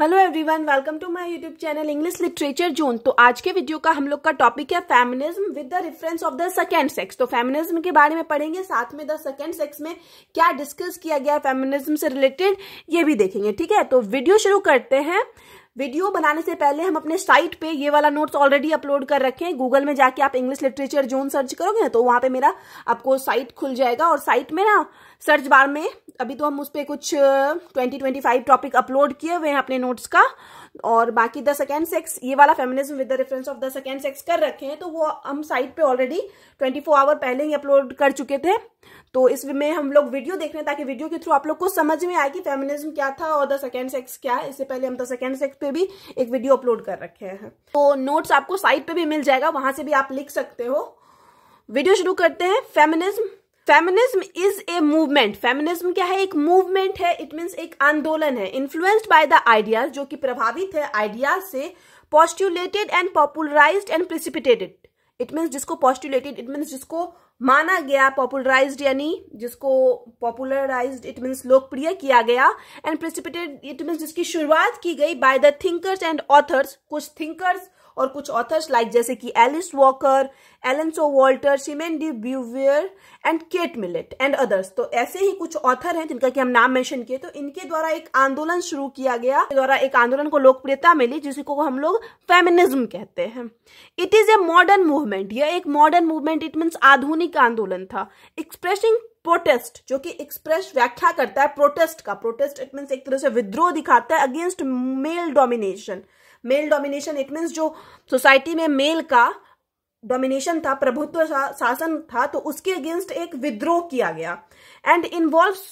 Hello everyone, welcome to my YouTube channel English literature zone. तो आज के video का हम लोग का टॉपिक है feminism with the reference of the second sex. तो फेमिनिज्म के बारे में पढ़ेंगे, साथ में द सेकंड सेक्स में क्या डिस्कस किया गया है फेमिनिज्म से रिलेटेड ये भी देखेंगे। ठीक है, तो वीडियो शुरू करते हैं। वीडियो बनाने से पहले हम अपने साइट पे ये वाला नोट्स ऑलरेडी अपलोड कर रखे हैं। गूगल में जाके आप इंग्लिश लिटरेचर जोन सर्च करोगे ना तो वहाँ पे मेरा आपको साइट खुल जाएगा। और साइट में ना सर्च बार में अभी तो हम उस पर कुछ 20-25 टॉपिक अपलोड किए हुए हैं अपने नोट्स का, और बाकी द सेकंड सेक्स ये वाला feminism with the reference of the second sex कर रखे हैं। तो वो हम साइट पे ऑलरेडी 24 आवर पहले ही अपलोड कर चुके थे। तो इसमें हम लोग वीडियो देख रहे हैं ताकि वीडियो के थ्रू आप लोग को समझ में आए कि फेमिनिज्म क्या था और द सेकंड सेक्स क्या है। इससे पहले हम द सेकंड सेक्स पे भी एक वीडियो अपलोड कर रखे हैं। तो नोट्स आपको साइट पे भी मिल जाएगा, वहां से भी आप लिख सकते हो। वीडियो शुरू करते हैं। Feminism is a movement. Feminism क्या है? एक मूवमेंट है। इट मीन्स एक आंदोलन है। इन्फ्लुएंस्ड बाय द आइडियाज, जो कि प्रभावित है आइडियाज से। Postulated and popularised and precipitated. It means जिसको पोस्टुलेटेड, इट मीन्स जिसको माना गया, पॉपुलराइज्ड यानी जिसको पॉपुलराइज्ड इट मीन्स लोकप्रिय किया गया, एंड प्रेसिपिटेटेड इट मीन्स जिसकी शुरुआत की गई by the thinkers and authors. कुछ थिंकर्स और कुछ ऑथर्स लाइक जैसे कि Alice Walker, एलेंसो Walter, Simone de Beauvoir and Kate Millett and others. तो ऐसे ही कुछ ऑथर हैं जिनका कि हम नाम मेंशन किए। तो इनके द्वारा एक आंदोलन शुरू किया गया, द्वारा एक आंदोलन को लोकप्रियता मिली, जिसको हम लोग फेमिनिज्म कहते हैं। It is a modern movement. यह एक मॉडर्न मूवमेंट इट मीन्स आधुनिक आंदोलन था। एक्सप्रेसिंग प्रोटेस्ट, जो कि एक्सप्रेस व्याख्या करता है प्रोटेस्ट का। प्रोटेस्ट इट मीन्स एक तरह से विद्रोह दिखाता है against male domination. Male domination it means जो सोसाइटी में मेल का डोमिनेशन था, प्रभुत्व शासन था, तो उसके अगेंस्ट एक विद्रोह किया गया। And involves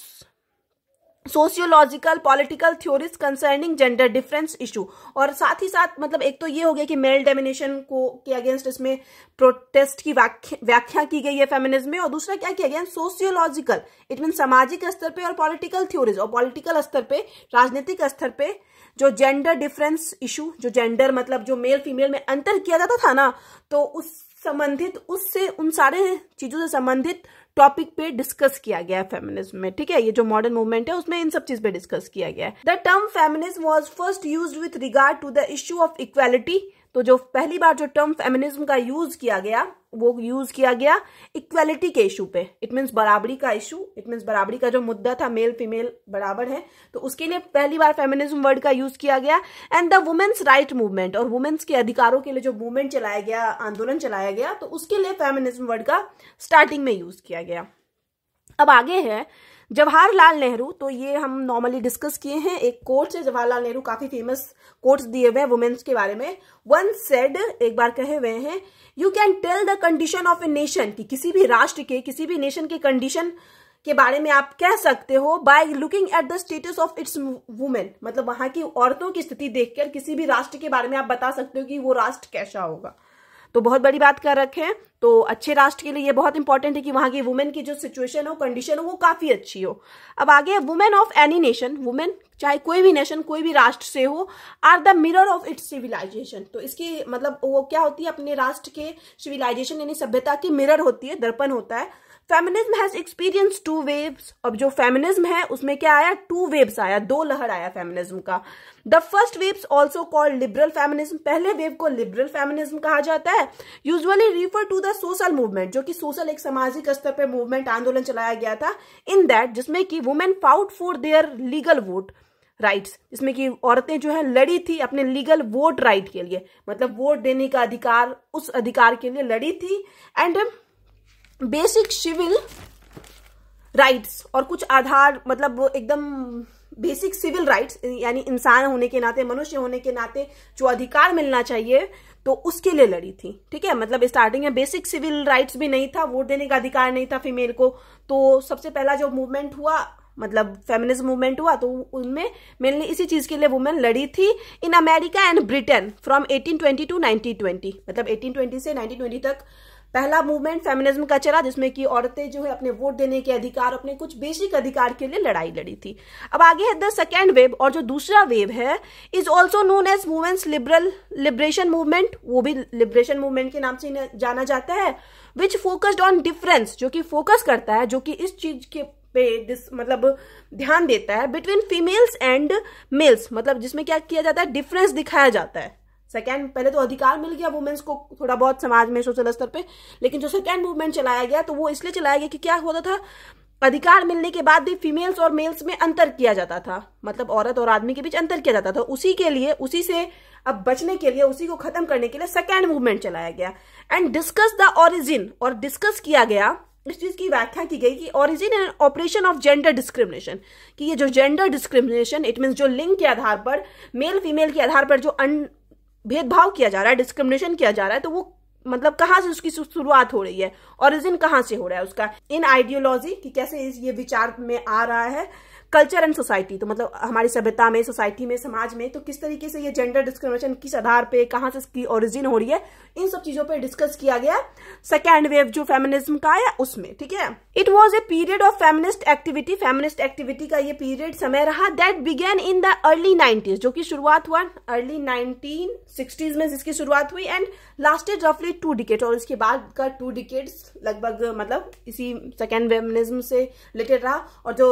sociological political theories concerning gender difference issue. और साथ ही साथ मतलब एक तो ये हो गया कि मेल डोमिनेशन को के अगेंस्ट इसमें प्रोटेस्ट की व्याख्या की गई है फेमिनिज्म में। और दूसरा क्या किया गया? सोशियोलॉजिकल इट मीन सामाजिक स्तर पे, और पॉलिटिकल थ्योरीज, और पॉलिटिकल स्तर पे, राजनीतिक स्तर पे जो जेंडर डिफरेंस इशू, जो जेंडर मतलब जो मेल फीमेल में अंतर किया जाता था ना, तो उन सारे चीजों से संबंधित टॉपिक पे डिस्कस किया गया है फेमिनिज्म में। ठीक है, ये जो मॉडर्न मूवमेंट है उसमें इन सब चीज पे डिस्कस किया गया है। The term feminism was first used with regard to the issue of equality. तो जो पहली बार जो टर्म फेमिनिज्म का यूज किया गया, वो यूज किया गया इक्वालिटी के इशू पे। इट मीन्स बराबरी का इशू, इट मीन्स बराबरी का जो मुद्दा था, मेल फीमेल बराबर है, तो उसके लिए पहली बार फेमिनिज्म वर्ड का यूज किया गया। And the women's right movement, और वुमेन्स के अधिकारों के लिए जो मूवमेंट चलाया गया, आंदोलन चलाया गया, तो उसके लिए फेमिनिज्म वर्ड का स्टार्टिंग में यूज किया गया। अब आगे है जवाहरलाल नेहरू। तो ये हम नॉर्मली डिस्कस किए हैं। एक कोट्स है, जवाहरलाल नेहरू काफी फेमस कोट्स दिए हुए हैं वुमेन्स के बारे में। वन सेड, एक बार कहे हुए हैं, you can tell the condition of a nation, कि किसी भी राष्ट्र के, किसी भी नेशन के कंडीशन के बारे में आप कह सकते हो by looking at the status of its women. मतलब वहां की औरतों की स्थिति देखकर किसी भी राष्ट्र के बारे में आप बता सकते हो कि वो राष्ट्र कैसा होगा। तो बहुत बड़ी बात कर रखे हैं। तो अच्छे राष्ट्र के लिए ये बहुत इंपॉर्टेंट है कि वहां की वुमेन की जो सिचुएशन हो, कंडीशन हो, वो काफी अच्छी हो। अब आगे, women of any nation, women चाहे कोई भी नेशन, कोई भी राष्ट्र से हो, are the mirror of its civilisation. तो इसकी मतलब वो क्या होती है? अपने राष्ट्र के सिविलाइजेशन यानी सभ्यता की मिरर होती है, दर्पण होता है। Feminism has experience two waves. अब जो फेमिनिज्म है उसमें क्या आया? टू वेव्स आया, दो लहर आया फेमिनिज्म का। The first waves also called liberal feminism. पहले वेव को लिबरल फेमिनिज्म कहा जाता है। Usually refer to the social movement, जो कि सोशल एक सामाजिक स्तर पर मूवमेंट आंदोलन चलाया गया था। इन दैट, जिसमें कि women fought for their legal vote rights, जिसमें कि औरतें जो है लड़ी थी अपने लीगल वोट राइट के लिए, मतलब वोट देने का अधिकार, उस अधिकार के लिए लड़ी थी। एंड बेसिक सिविल राइट्स, और कुछ आधार मतलब एकदम बेसिक सिविल राइट्स यानी इंसान होने के नाते, मनुष्य होने के नाते जो अधिकार मिलना चाहिए, तो उसके लिए लड़ी थी। ठीक है, मतलब स्टार्टिंग में बेसिक सिविल राइट्स भी नहीं था, वोट देने का अधिकार नहीं था फीमेल को। तो सबसे पहला जो मूवमेंट हुआ मतलब फेमिनिज्म मूवमेंट हुआ, तो उनमें मेनली इसी चीज के लिए वुमेन लड़ी थी। In America and Britain from 1820 to 1920, मतलब 1820 से 1920 तक पहला मूवमेंट फेमिनिज्म का चला, जिसमें कि औरतें जो है अपने वोट देने के अधिकार, अपने कुछ बेसिक अधिकार के लिए लड़ाई लड़ी थी। अब आगे है द सेकेंड वेव, और जो दूसरा वेव है is also known as women's liberal liberation movement. वो भी लिबरेशन मूवमेंट के नाम से जाना जाता है। विच फोकस्ड ऑन डिफरेंस, जो कि फोकस करता है, जो कि इस चीज के पे मतलब ध्यान देता है बिटवीन फीमेल्स एंड मेल्स, मतलब जिसमें क्या किया जाता है, डिफरेंस दिखाया जाता है। सेकेंड, पहले तो अधिकार मिल गया वुमेन्स को थोड़ा बहुत समाज में सोशल स्तर पे, लेकिन जो सेकेंड मूवमेंट चलाया गया तो वो इसलिए चलाया गया कि क्या होता था, अधिकार मिलने के बाद भी फीमेल्स और मेल्स में अंतर किया जाता था, मतलब औरत और आदमी के बीच अंतर किया जाता था। उसी के लिए, उसी से अब बचने के लिए, उसी को खत्म करने के लिए सेकेंड मूवमेंट चलाया गया। एंड डिस्कस द ऑरिजिन, और डिस्कस किया गया, इस चीज की व्याख्या की गई कि origin and operation of gender discrimination, कि ये जो जेंडर डिस्क्रिमिनेशन, इट मीन्स जो लिंग के आधार पर, मेल फीमेल के आधार पर जो भेदभाव किया जा रहा है, डिस्क्रिमिनेशन किया जा रहा है, तो वो मतलब कहाँ से उसकी शुरुआत हो रही है, ओरिजिन कहाँ से हो रहा है उसका। इन आइडियोलॉजी, कि कैसे ये विचार में आ रहा है। कल्चर एंड सोसाइटी, तो मतलब हमारी सभ्यता में, सोसाइटी में, समाज में, तो किस तरीके से ये जेंडर डिस्क्रिमिनेशन किस आधार पे, कहाँ से इसकी ओरिजिन हो रही है, इन सब चीजों पे डिस्कस किया गया सेकेंड वेव जो फेमिनिज्म का आया उसमें। ठीक है, it was a period of feminist activity, feminist activity का ये पीरियड समय रहा, that began in the early 1990s, जो की शुरुआत हुआ अर्ली 1960s में, जिसकी शुरुआत हुई एंड लास्टेड रफली 2 डिकेड्स, और इसके बाद का 2 डिकेड्स लगभग मतलब इसी सेकेंड फेमिनिज्म से रिलेटेड रहा। और जो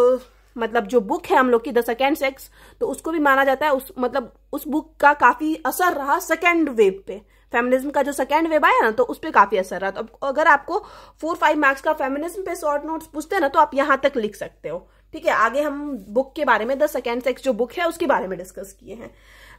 मतलब जो बुक है हम लोग की द सेकेंड सेक्स, तो उसको भी माना जाता है उस मतलब उस बुक का काफी असर रहा सेकेंड वेव पे, फेमिनिज्म का जो सेकेंड वेव आया ना तो उस पर काफी असर रहा। तो अगर आपको 4-5 मार्क्स का फेमिनिज्म पे शॉर्ट नोट्स पूछते हैं ना तो आप यहाँ तक लिख सकते हो। ठीक है, आगे हम बुक के बारे में, द सेकेंड सेक्स जो बुक है उसके बारे में डिस्कस किए हैं।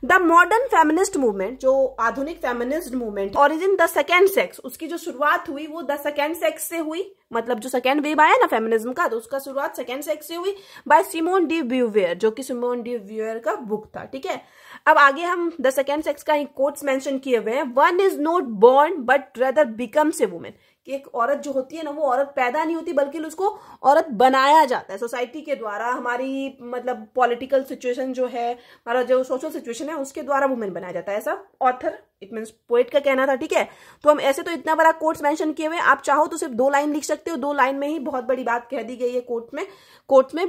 द मॉडर्न फेमिनिस्ट मूवमेंट, जो आधुनिक feminist movement, origin the second sex, उसकी जो शुरुआत हुई वो द सेकेंड सेक्स से हुई, मतलब जो सेकेंड वेव आया ना फेमिनिज्म का तो उसका शुरुआत सेकेंड सेक्स से हुई, बाय सिमोन डी ब्यूवेयर, जो कि सिमोन डी ब्यूवेयर का बुक था। ठीक है, अब आगे हम द सेकेंड सेक्स का ही कोट्स मेंशन किए हुए हैं। One is not born but rather becomes a women, कि एक औरत जो होती है ना वो औरत पैदा नहीं होती बल्कि उसको औरत बनाया जाता है सोसाइटी के द्वारा, हमारी मतलब पॉलिटिकल सिचुएशन जो है, हमारा जो सोशल सिचुएशन है उसके द्वारा वुमेन बनाया जाता है, ऐसा ऑथर इट मीन्स पोएट का कहना था। ठीक है, तो हम ऐसे तो इतना बड़ा कोट्स मेंशन किए हुए, आप चाहो तो सिर्फ 2 लाइन लिख सकते हो, 2 लाइन में ही बहुत बड़ी बात कह दी गई है कोट्स में,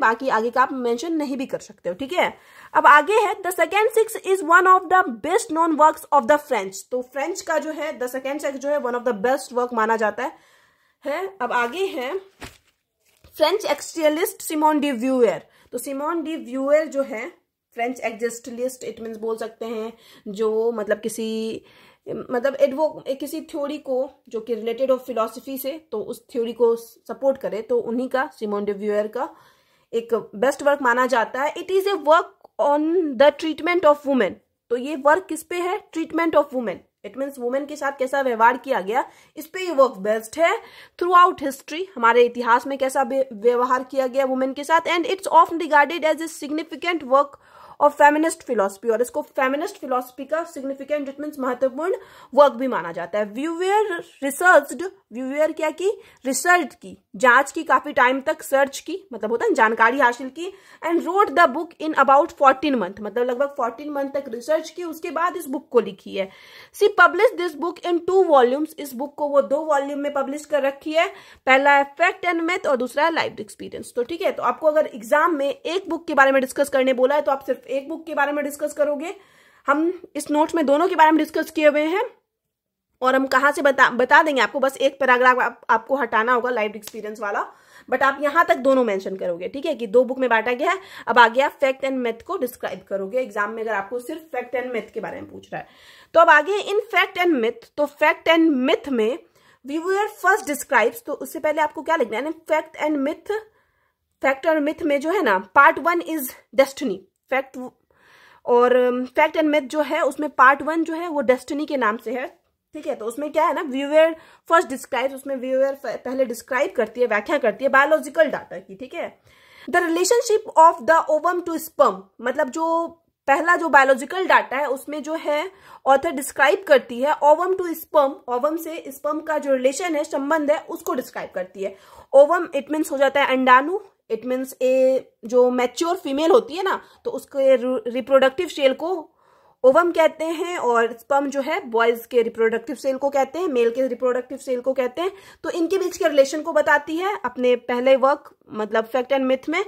बाकी आगे का आप मेंशन नहीं भी कर सकते हो। ठीक है, अब आगे है the second sex is one of the best known works of the French, तो फ्रेंच का जो है द सेकेंड सेक्स जो है one of the best work माना जाता है। अब आगे है French existentialist Simone de Beauvoir, तो सिमोन डी ब्यूवेयर जो है फ्रेंच एग्जिस्टलिस्ट, इट मीन्स बोल सकते हैं जो मतलब किसी थ्योरी को जो कि रिलेटेड हो फिलॉसफी से, तो उस थ्योरी को सपोर्ट करे, तो उन्हीं का सिमोन डे ब्यूवेयर का एक बेस्ट वर्क माना जाता है। It is a work on the treatment of women, तो ये वर्क किस पे है, treatment of women, it means women के साथ कैसा व्यवहार किया गया, इस पे ये वर्क बेस्ट है। थ्रू आउट हिस्ट्री, हमारे इतिहास में कैसा व्यवहार किया गया वुमेन के साथ, and it's often regarded as a significant work of feminist philosophy, और इसको फेमिनिस्ट फिलॉसफी का सिग्निफिकेंट इट मीन्स महत्वपूर्ण वर्क भी माना जाता है। व्यूवेयर क्या की, रिसर्च की, जांच की, काफी टाइम तक सर्च की, मतलब होता है जानकारी हासिल की, and wrote the book in about 14 month, मतलब लगभग 14 मंथ तक रिसर्च की, उसके बाद इस बुक को लिखी है। She publish this book in 2 volumes, इस बुक को वो 2 वॉल्यूम में पब्लिश कर रखी है, पहला है फैक्ट एंड मैथ और दूसरा है लाइफ एक्सपीरियंस। तो ठीक है, तो आपको अगर एग्जाम में एक बुक के बारे में डिस्कस करने बोला है तो आप सिर्फ एक बुक के बारे में डिस्कस करोगे। हम इस नोट्स में दोनों के बारे में डिस्कस किए हुए हैं और हम कहाँ से बता देंगे आपको, बस एक पैराग्राफ आपको हटाना होगा लाइफ एक्सपीरियंस वाला, बट आप यहाँ तक दोनों मेंशन करोगे। ठीक है, कि 2 बुक में बांटा गया है। अब आगे आप फैक्ट एंड मैथ को डिस्क्राइब करोगे एग्जाम में, अगर आपको सिर्फ फैक्ट एंड मैथ के बारे में पूछ रहा है। तो अब आगे इन फैक्ट एंड मिथ, तो फैक्ट एंड मिथ में व्यूअर फर्स्ट डिस्क्राइब्स, तो उससे पहले आपको क्या लिखना है, फैक्ट एंड मिथ में जो है ना पार्ट 1 इज डेस्टिनी, फैक्ट और फैक्ट एंड मिथ जो है उसमें पार्ट 1 जो है वो डेस्टिनी के नाम से है। ठीक है, तो उसमें क्या है ना, व्यूअर फर्स्ट डिस्क्राइब्स, उसमें व्यूअर पहले डिस्क्राइब करती है, व्याख्या करती है बायोलॉजिकल डाटा की। ठीक है, the relationship of the ovum to sperm, मतलब जो पहला जो बायोलॉजिकल डाटा है उसमें जो है ऑथर डिस्क्राइब करती है ओवम टू स्पर्म, ओवम से स्पर्म का जो रिलेशन है, संबंध है, उसको डिस्क्राइब करती है। ओवम इट मीन्स हो जाता है अंडाणु, इट मीन्स ए जो मैच्योर फीमेल होती है ना तो उसके रिप्रोडक्टिव सेल को ओवम कहते हैं और स्पर्म जो है बॉयज के रिप्रोडक्टिव सेल को कहते हैं, मेल के रिप्रोडक्टिव सेल को कहते हैं। तो इनके बीच के रिलेशन को बताती है अपने पहले वर्क मतलब फैक्ट एंड मिथ में।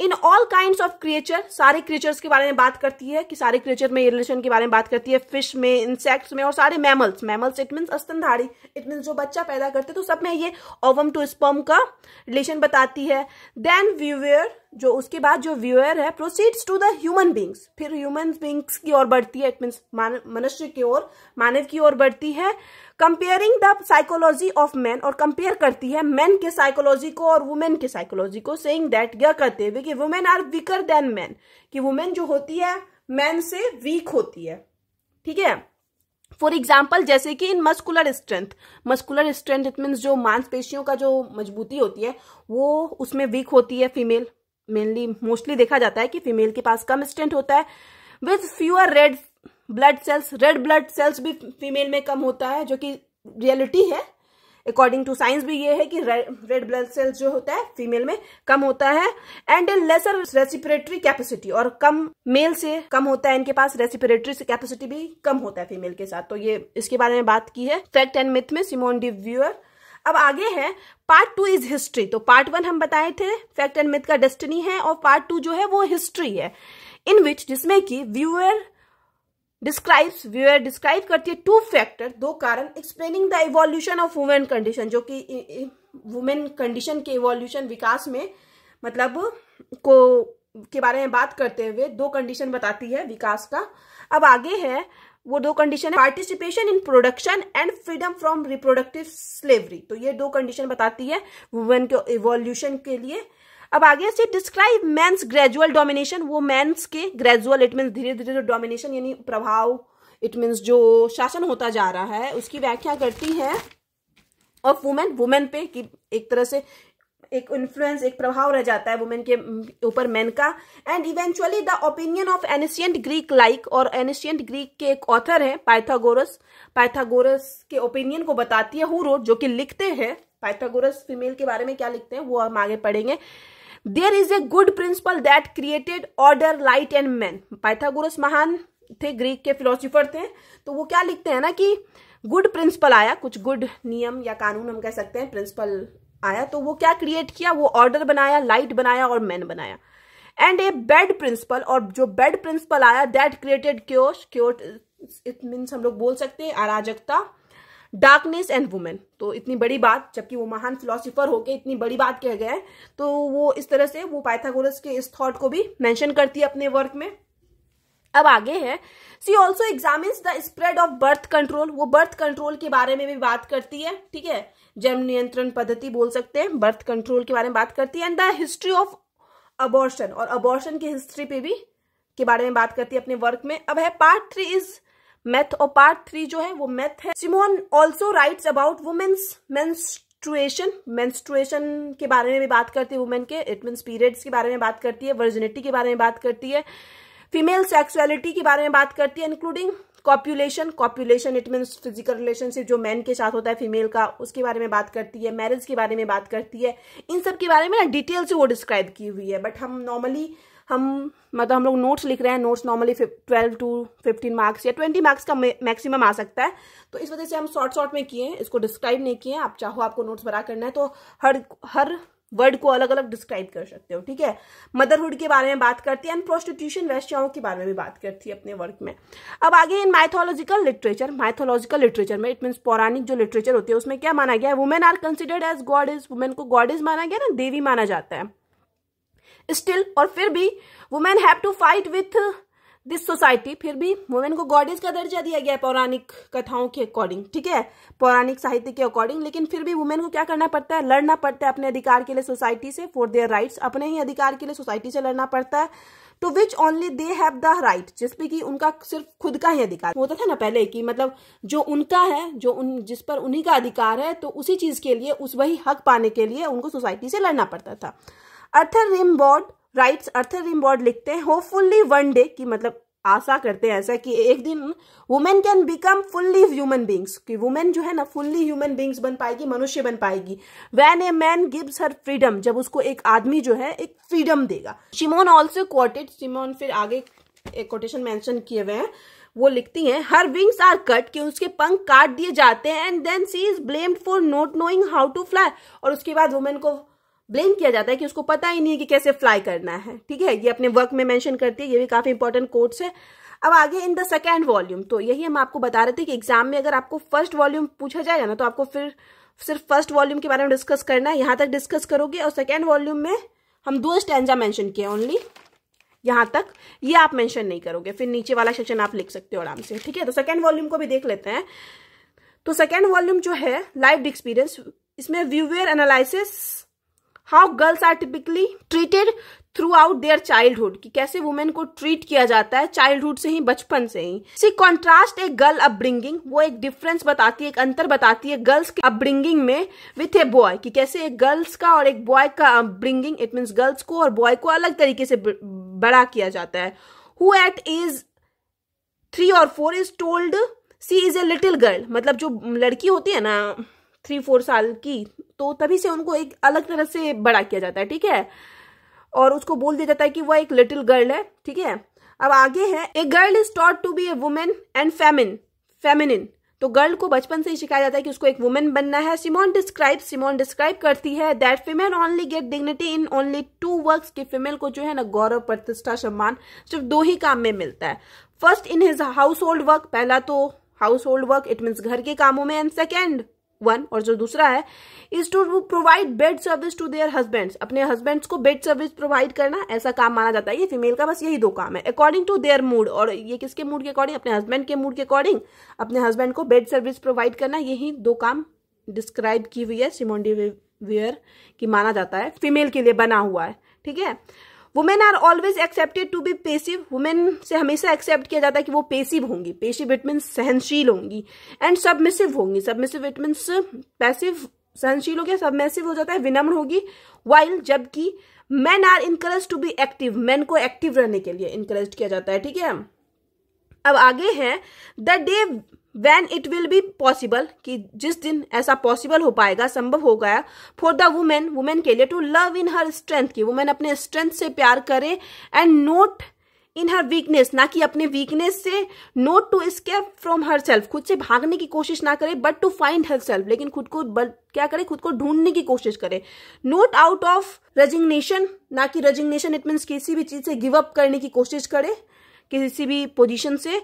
In all kinds of creature, सारे क्रिएचर्स के बारे में बात करती है कि सारे क्रिएचर में ये रिलेशन के बारे में बात करती है, फिश में, इंसेक्ट्स में और सारे मैमल्स। मैमल्स इट मीन्स स्तनधारी, इट मीन्स जो बच्चा पैदा करते, तो सब में ये ओवम टू स्पर्म का रिलेशन बताती है। देन व्यूअर, जो उसके बाद जो व्यूअर है, proceeds to the human beings, फिर ह्यूमन बींग्स की ओर बढ़ती है, इट मीन्स मनुष्य की ओर, मानव की ओर बढ़ती है। Comparing the psychology of man, और कंपेयर करती है मैन के साइकोलॉजी को और वुमेन के साइकोलॉजी को, सेइंग दैट, यह कहते हुए कि women are weaker than man, कि वुमेन जो होती है मैन से वीक होती है। ठीक है, फॉर एग्जाम्पल जैसे कि in muscular strength, muscular strength it means जो मांसपेशियों का जो मजबूती होती है वो उसमें वीक होती है फीमेल। मेनली मोस्टली देखा जाता है कि फीमेल के पास कम स्ट्रेंथ होता है। With fewer red blood cells, red blood cells भी फीमेल में कम होता है, जो कि रियलिटी है, अकॉर्डिंग टू साइंस भी ये है कि रेड ब्लड सेल्स जो होता है फीमेल में कम होता है। एंड लेसर रेस्पिरेटरी कैपेसिटी, और कम मेल से कम होता है, इनके पास रेस्पिरेटरी कैपेसिटी भी कम होता है फीमेल के साथ। तो ये इसके बारे में बात की है फैक्ट एंड मिथ में सिमोन डी व्यूअर। अब आगे है पार्ट टू इज हिस्ट्री। तो पार्ट वन हम बताए थे फैक्ट एंड मिथ का डेस्टिनी है, और पार्ट टू जो है वो हिस्ट्री है, इन विच, जिसमें कि व्यूअर डिस्क्राइब करती है टू फैक्टर, दो कारण, explaining the evolution of women condition, जो कि वुमेन कंडीशन के इवोल्यूशन, विकास में मतलब को के बारे में बात करते हुए दो कंडीशन बताती है विकास का। अब आगे है वो दो condition, participation in production and freedom from reproductive slavery. तो ये दो कंडीशन बताती है वुमेन के इवोल्यूशन के लिए। अब आगे से डिस्क्राइब मेंस ग्रेजुअल डोमिनेशन, वो मेंस के ग्रेजुअल इट मीन्स धीरे धीरे डोमिनेशन यानी प्रभाव, इट मीन्स जो शासन होता जा रहा है, उसकी व्याख्या करती है। और वुमेन पे कि एक तरह से एक इन्फ्लुएंस, एक प्रभाव रह जाता है वुमेन के ऊपर मैन का। And eventually the opinion of ancient Greek like, और एनिशियंट ग्रीक के एक ऑथर है पाइथागोरस, पाइथागोरस के ओपिनियन को बताती है हु रोट, जो कि लिखते हैं पाइथागोरस फीमेल के बारे में क्या लिखते हैं वो हम आगे पढ़ेंगे। There is a good principle that created order light and man, Pythagoras महान थे, ग्रीक के फिलोसोफर थे, तो वो क्या लिखते हैं ना कि गुड प्रिंसिपल आया, कुछ गुड नियम या कानून हम कह सकते हैं, प्रिंसिपल आया, तो वो क्या क्रिएट किया, वो ऑर्डर बनाया, लाइट बनाया और मैन बनाया। एंड ए बैड प्रिंसिपल, और जो बैड प्रिंसिपल आया that created chaos, it means हम लोग बोल सकते हैं अराजकता, डार्कनेस एंड वुमेन। तो इतनी बड़ी बात, जबकि वो महान फिलोसोफर होके इतनी बड़ी बात कह गए, तो वो इस तरह से वो पाइथागोरस के इस थॉट को भी मेंशन करती है अपने वर्क में। अब आगे है she also examines the spread of birth control, वो बर्थ कंट्रोल के बारे में भी बात करती है। ठीक है, जन्म नियंत्रण पद्धति बोल सकते हैं, बर्थ कंट्रोल के बारे में बात करती है। And the history of abortion, और अबॉर्शन की हिस्ट्री पे भी के बारे में बात करती है अपने वर्क में। अब है पार्ट थ्री इज मैथ, और पार्ट थ्री जो है वो मैथ है। Simone also writes about women's menstruation, menstruation के बारे में भी बात करती है, वुमेन के इट मीन्स पीरियड्स के बारे में बात करती है, वर्जिनिटी के बारे में बात करती है, फीमेल सेक्सुअलिटी के बारे में बात करती है, including copulation, copulation it means physical relationship जो मैन के साथ होता है फीमेल का, उसके बारे में बात करती है, मैरिज के बारे में बात करती है। इन सब के बारे में ना डिटेल से वो डिस्क्राइब की हुई है, बट हम नॉर्मली हम लोग नोट्स लिख रहे हैं, नोट्स नॉर्मली 12 to 15 मार्क्स या 20 मार्क्स का मैक्सिमम आ सकता है, तो इस वजह से हम शॉर्ट में किए हैं, इसको डिस्क्राइब नहीं किए हैं। आप चाहो आपको नोट्स भरा करना है तो हर वर्ड को अलग अलग डिस्क्राइब कर सकते हो। ठीक है, मदरहुड के बारे में बात करती है एंड प्रोस्टिट्यूशन वेश्याओं के बारे में भी बात करती है अपने वर्क में। अब आगे in mythological literature, mythological literature में इट मीन्स पौराणिक जो लिटरेचर होती है उसमें क्या माना गया है, women are considered as goddess, women को गॉडेस माना गया ना, देवी माना जाता है स्टिल। और फिर भी women have to fight with this society, फिर भी वुमेन को गॉडेस का दर्जा दिया गया है पौराणिक कथाओं के अकॉर्डिंग। ठीक है, पौराणिक साहित्य के अकॉर्डिंग, लेकिन फिर भी वुमेन को क्या करना पड़ता है, लड़ना पड़ता है अपने अधिकार के लिए सोसाइटी से, फॉर देयर राइट्स, अपने ही अधिकार के लिए सोसाइटी से लड़ना पड़ता है। To which only they have the right, जिसपे कि उनका सिर्फ खुद का ही अधिकार होता था ना पहले, कि मतलब जो उनका है, जो जिस पर उन्हीं का अधिकार है, तो उसी चीज के लिए वही हक पाने के लिए उनको सोसाइटी से लड़ना पड़ता था। Arthur Rimbaud writes, Arthur Rimbaud लिखते हैं होपफुली वन डे, कि मतलब आशा करते हैं ऐसा कि एक दिन women can become fully human beings, कि वुमेन जो है ना फुल्ली ह्यूमन बींग्स बन पाएगी, मनुष्य बन पाएगी। When a man gives her freedom, जब उसको एक आदमी जो है एक फ्रीडम देगा। सिमोन ऑल्सो क्वोटेड, सिमोन फिर आगे एक कोटेशन मेंशन किए हुए हैं, वो लिखती हैं हर विंग्स आर कट कि उसके पंख काट दिए जाते हैं, and then she is blamed for not knowing how to fly, और उसके बाद वुमेन को ब्लेम किया जाता है कि उसको पता ही नहीं है कि कैसे फ्लाई करना है। ठीक है, ये अपने वर्क में मेंशन करती है, ये भी काफी इंपॉर्टेंट कोट्स है। अब आगे इन द सेकेंड वॉल्यूम, तो यही हम आपको बता रहे थे कि एग्जाम में अगर आपको फर्स्ट वॉल्यूम पूछा जाएगा ना तो आपको फिर सिर्फ फर्स्ट वॉल्यूम के बारे में डिस्कस करना है, यहाँ तक डिस्कस करोगे, और सेकेंड वॉल्यूम में हम 2 स्टैंजा मेंशन किए ओनली, यहाँ तक ये आप मेंशन नहीं करोगे, फिर नीचे वाला सेक्शन आप लिख सकते हो आराम से। ठीक है, तो सेकेंड वॉल्यूम को भी देख लेते हैं। तो सेकेंड वॉल्यूम जो है लाइफ एक्सपीरियंस, इसमें Beauvoir analysis how girls are typically treated throughout their childhood, कि कैसे वुमेन को ट्रीट किया जाता है चाइल्डहुड से ही, बचपन से ही। She contrast a girl upbringing, वो एक डिफरेंस बताती है, एक अंतर बताती है गर्ल्स के अपब्रिंगिंग में विथ ए बॉय, कि कैसे एक गर्ल्स का और एक बॉय का अपब्रिंगिंग, इट मीन्स गर्ल्स को और बॉय को अलग तरीके से बड़ा किया जाता है। हु एट एज 3 और 4 is told she is a little girl, मतलब जो लड़की होती है ना 3-4 साल की, तो तभी से उनको एक अलग तरह से बड़ा किया जाता है। ठीक है, और उसको बोल दिया जाता है कि वह एक लिटिल गर्ल है। ठीक है, अब आगे है a girl is taught to be a women and feminine, तो गर्ल को बचपन से ही सिखाया जाता है कि उसको एक वुमेन बनना है। सिमोन डिस्क्राइब करती है that female only get dignity in only 2 works, कि फीमेल को जो है ना गौरव, प्रतिष्ठा, सम्मान सिर्फ 2 ही काम में मिलता है। First in his household work, पहला तो household work it means घर के कामों में, एंड सेकेंड वन, और जो दूसरा है is to provide bed service to their husbands, अपने हस्बैंड्स को बेड सर्विस प्रोवाइड करना, ऐसा काम माना जाता है ये फीमेल का, बस यही 2 काम है अकॉर्डिंग टू देयर मूड, और ये किसके मूड के अकॉर्डिंग, अपने हस्बैंड के मूड के अकॉर्डिंग अपने हस्बैंड को बेड सर्विस प्रोवाइड करना, यही 2 काम डिस्क्राइब की हुई है सिमोन डी ब्यूवर की, माना जाता है फीमेल के लिए बना हुआ है। ठीक है, women are always accepted to be passive, women से हमेशा एक्सेप्ट किया जाता है कि वो पेसिव होंगी, पेसिव इट मीन्स सहनशील होंगी, एंड सबमिसिव होंगी, सबमिसिव इट मीन्स पैसिव, सहनशील हो गया, सबमिसिव हो जाता है विनम्र होगी, वाइल जबकि man are encourage to be active, man को एक्टिव रहने के लिए इनकरेज किया जाता है। ठीक है, अब आगे है the day When it will be possible, कि जिस दिन ऐसा पॉसिबल हो पाएगा, संभव हो गया फॉर द वुमेन, वुमेन के लिए to love in her strength, की वुमेन अपने स्ट्रेंथ से प्यार करे, and not in her weakness, ना कि अपने वीकनेस से, not to escape from herself, खुद से भागने की कोशिश ना करे, but to find herself, लेकिन खुद को क्या करे, खुद को ढूंढने की कोशिश करे, नोट आउट ऑफ रेजिग्नेशन, ना कि रेजिग्नेशन इट मीन्स किसी भी चीज से गिव अप करने की कोशिश करे, किसी भी पोजिशन से,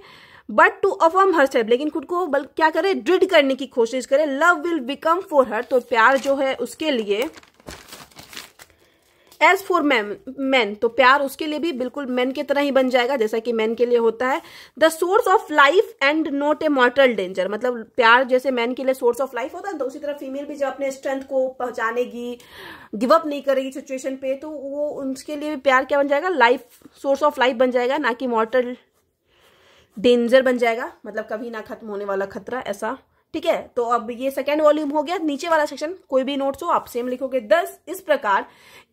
but to affirm herself, लेकिन खुद को क्या करे, दृढ़ करने की कोशिश करे, love will become for her, तो प्यार जो है उसके लिए, एज फॉर मैन, तो प्यार उसके लिए भी बिल्कुल मैन की तरह ही बन जाएगा जैसा कि मैन के लिए होता है, the source of life and not a mortal danger, मतलब प्यार जैसे मैन के लिए सोर्स ऑफ लाइफ होता है, तो उसी तरह फीमेल भी जब अपने स्ट्रेंथ को पहचानेगी, गिव अप नहीं करेगी सिचुएशन पे, तो वो उसके लिए भी प्यार क्या बन जाएगा, लाइफ, सोर्स ऑफ लाइफ बन जाएगा, ना कि मॉर्टल डेंजर बन जाएगा, मतलब कभी ना खत्म होने वाला खतरा, ऐसा। ठीक है, तो अब ये सेकेंड वॉल्यूम हो गया। नीचे वाला सेक्शन कोई भी नोट्स हो आप सेम लिखोगे। 10 इस प्रकार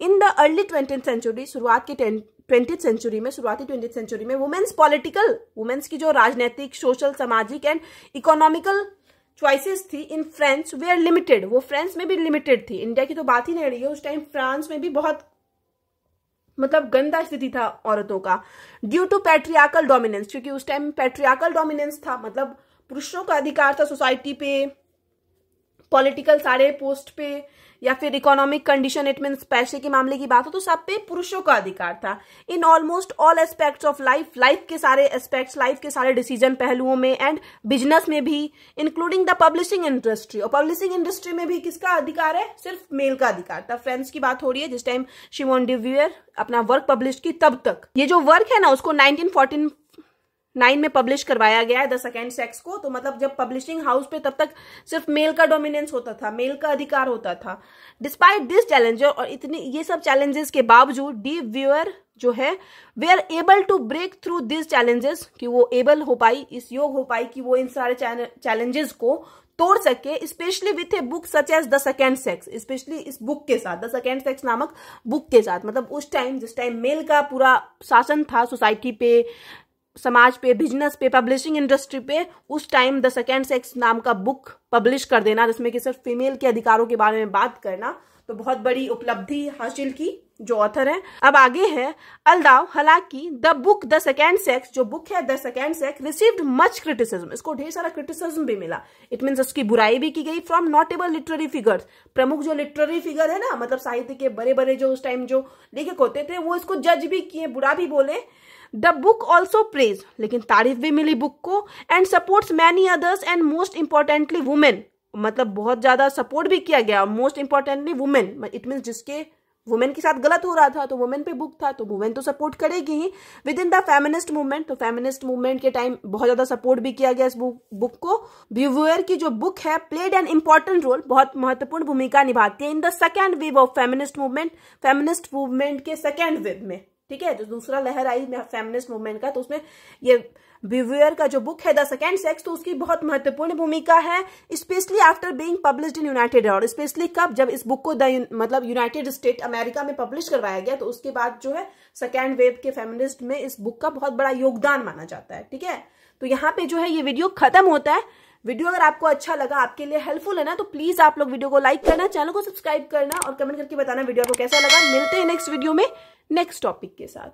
in the early 20th century, शुरुआत की 20th सेंचुरी में, शुरुआती 20th सेंचुरी में वुमेन्स पॉलिटिकल, वुमेन्स की जो राजनीतिक, सोशल, सामाजिक एंड इकोनॉमिकल चॉइसेस थी in France they are limited, वो फ्रांस में भी लिमिटेड थी, इंडिया की तो बात ही नहीं रही है, उस टाइम फ्रांस में भी बहुत मतलब गंदा स्थिति था औरतों का, ड्यू टू पैट्रियार्कल डोमिनेंस, क्योंकि उस टाइम पैट्रियार्कल डोमिनेंस था, मतलब पुरुषों का अधिकार था सोसाइटी पे, पॉलिटिकल सारे पोस्ट पे, या फिर इकोनॉमिक कंडीशन इट मीन्स पैसे के मामले की बात हो तो सब पे पुरुषों का अधिकार था। In almost all aspects of life, life के सारे एस्पेक्ट्स, लाइफ के सारे डिसीजन पहलुओं में, एंड बिजनेस में भी, इंक्लूडिंग द पब्लिशिंग इंडस्ट्री, और पब्लिशिंग इंडस्ट्री में भी किसका अधिकार है, सिर्फ मेल का अधिकार था। फ्रेंड्स की बात हो रही है जिस टाइम सिमोन डी ब्यूवर अपना वर्क पब्लिश की, तब तक ये जो वर्क है ना उसको 1949 में पब्लिश करवाया गया है, द सेकेंड सेक्स को, तो मतलब जब पब्लिशिंग हाउस पे तब तक सिर्फ मेल का डोमिनेंस होता था, मेल का अधिकार होता था। डिस्पाइट दिस चैलेंजेस, और इतने ये सब चैलेंजेस के बावजूद डी व्यूअर जो है they are able to break through this challenges, कि वो एबल हो पाई, इस योग हो पाई कि वो इन सारे चैलेंजेस को तोड़ सके, specially with a book such as the second sex, specially इस बुक के साथ, द सेकेंड सेक्स नामक बुक के साथ, मतलब उस टाइम जिस टाइम मेल का पूरा शासन था सोसाइटी पे, समाज पे, बिजनेस पे, पब्लिशिंग इंडस्ट्री पे, उस टाइम द सेकेंड सेक्स नाम का बुक पब्लिश कर देना जिसमें कि सिर्फ फीमेल के अधिकारों के बारे में बात करना, तो बहुत बड़ी उपलब्धि हासिल की। जो ऑथर है। अब आगे है अलदाव, हालांकि the book the second sex, जो बुक है the second sex, received much criticism, इसको ढेर सारा क्रिटिसिज्म भी मिला। इट मींस उसकी बुराई भी की गई फ्रॉम नोटेबल लिटरेरी फिगर्स, प्रमुख जो लिटरेरी फिगर है ना, मतलब साहित्य के बड़े बड़े जो उस टाइम जो लेखक होते थे, वो इसको जज भी किए, बुरा भी बोले। द बुक ऑल्सो प्रेज, लेकिन तारीफ भी मिली बुक को। And supports many others and most importantly women, मतलब बहुत ज्यादा सपोर्ट भी किया गया, most importantly women. It means जिसके वुमेन के साथ गलत हो रहा था तो वुमेन पे बुक था, तो वुमेन तो सपोर्ट करेगी ही। Within the feminist movement, तो फेमिनिस्ट मूवमेंट के टाइम बहुत ज्यादा सपोर्ट भी किया गया इस बुक को। ब्यूवेर की जो बुक है प्लेड एन इम्पॉर्टेंट रोल, बहुत महत्वपूर्ण भूमिका निभाती है in the second wave of feminist movement, feminist movement के सेकेंड वेव में, ठीक है, जो दूसरा लहर आई फेमिनिस्ट मूवमेंट का, तो उसमें ये ब्यूवेर का जो बुक है द सेकेंड सेक्स, तो उसकी बहुत महत्वपूर्ण भूमिका है, specially after being published in United, और स्पेशली कब, जब इस बुक को मतलब यूनाइटेड स्टेट अमेरिका में पब्लिश करवाया गया, तो उसके बाद जो है सेकेंड वेव के फेमिनिस्ट में इस बुक का बहुत बड़ा योगदान माना जाता है, ठीक है। तो यहाँ पे जो है ये वीडियो खत्म होता है। वीडियो अगर आपको अच्छा लगा, आपके लिए हेल्पफुल है ना, तो प्लीज आप लोग वीडियो को लाइक करना, चैनल को सब्सक्राइब करना और कमेंट करके बताना वीडियो आपको कैसा लगा। मिलते हैं नेक्स्ट वीडियो में नेक्स्ट टॉपिक के साथ।